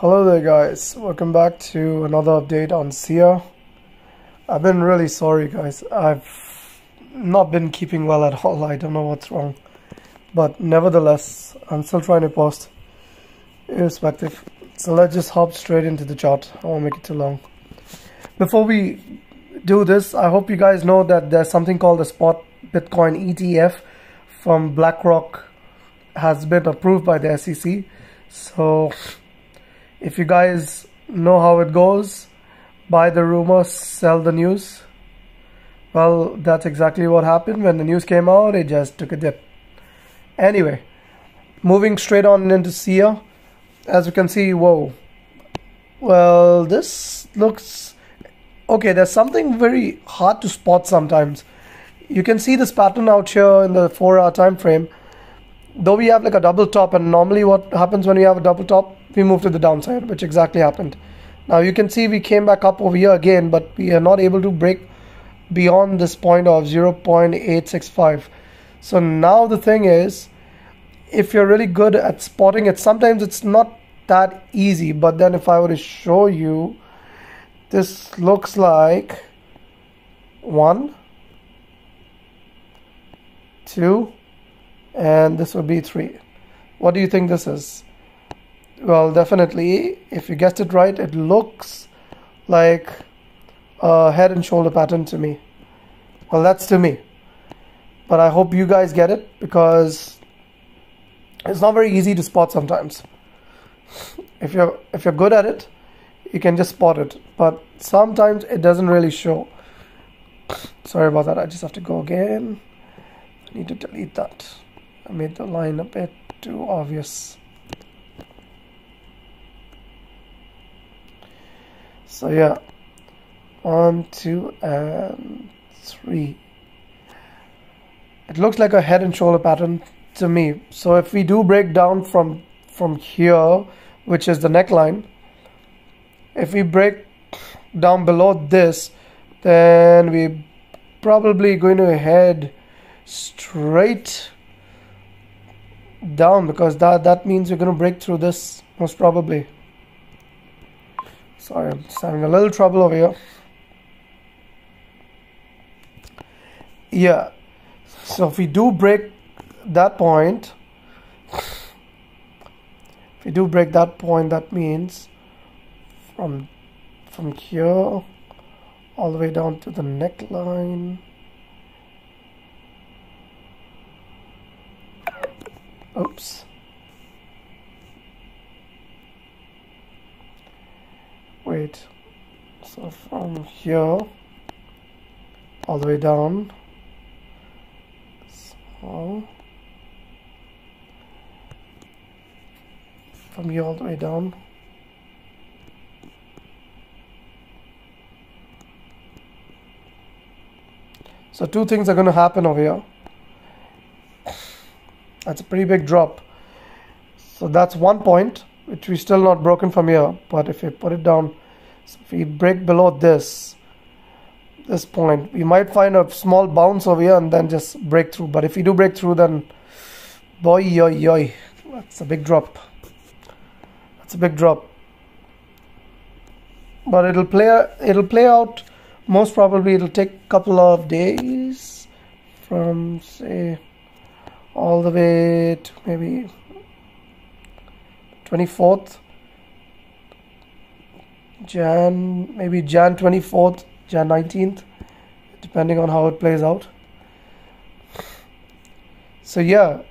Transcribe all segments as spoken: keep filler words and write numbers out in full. Hello there guys, welcome back to another update on Sia. I've been really sorry guys, I've not been keeping well at all, I don't know what's wrong. But nevertheless, I'm still trying to post, irrespective. So let's just hop straight into the chart, I won't make it too long. Before we do this, I hope you guys know that there's something called the Spot Bitcoin E T F from BlackRock has been approved by the S E C. So if you guys know how it goes, buy the rumor, sell the news. Well, that's exactly what happened. When the news came out, it just took a dip. Anyway, moving straight on into Sia. As you can see, whoa. Well, this looks... okay, there's something very hard to spot sometimes. You can see this pattern out here in the four hour time frame. Though we have like a double top, and normally what happens when we have a double top, we move to the downside, which exactly happened. Now you can see we came back up over here again, but we are not able to break beyond this point of zero point eight six five. So now the thing is, if you're really good at spotting it, sometimes it's not that easy. But then if I were to show you, this looks like one, two, and this would be three. What do you think this is? Well, definitely, if you guessed it right, it looks like a head and shoulder pattern to me. Well, that's to me. But I hope you guys get it, because it's not very easy to spot sometimes. If you're, if you're good at it, you can just spot it. But sometimes it doesn't really show. Sorry about that, I just have to go again. I need to delete that. I made the line a bit too obvious. So yeah, one, two, and three. It looks like a head and shoulder pattern to me. So if we do break down from from here, which is the neckline, if we break down below this, then we're probably going to head straight down, because that that means we're going to break through this most probably. Sorry, I'm just having a little trouble over here. Yeah, so if we do break that point, if we do break that point, that means from from here all the way down to the neckline. Oops. Wait, so from here all the way down, so from here all the way down, so two things are going to happen over here. That's a pretty big drop, so that's one point which we still not broken from here. But if we put it down, so if we break below this this point, we might find a small bounce over here and then just break through. But if we do break through, then boy, yo, yo, that's a big drop. That's a big drop. But it'll play it'll play out most probably. It'll take a couple of days from say all the way to maybe twenty-fourth Jan, maybe Jan twenty-fourth, Jan nineteenth, depending on how it plays out. So yeah,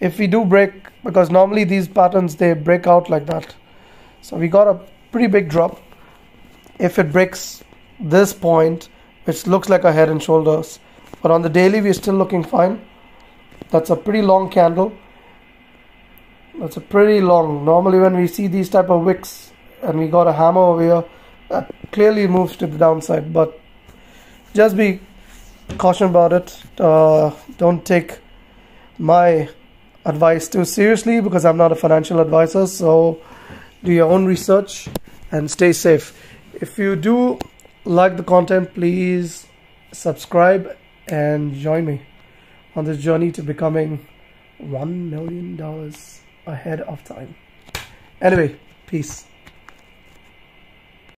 if we do break, because normally these patterns, they break out like that. So we got a pretty big drop. If it breaks this point, which looks like a head and shoulders, but on the daily we're still looking fine. That's a pretty long candle. That's a pretty long. Normally when we see these type of wicks, and we got a hammer over here, that clearly moves to the downside. But just be cautious about it. Uh, don't take my advice too seriously, because I'm not a financial advisor. So do your own research and stay safe. If you do like the content, please subscribe and join me on this journey to becoming one million dollars ahead of time. Anyway, peace.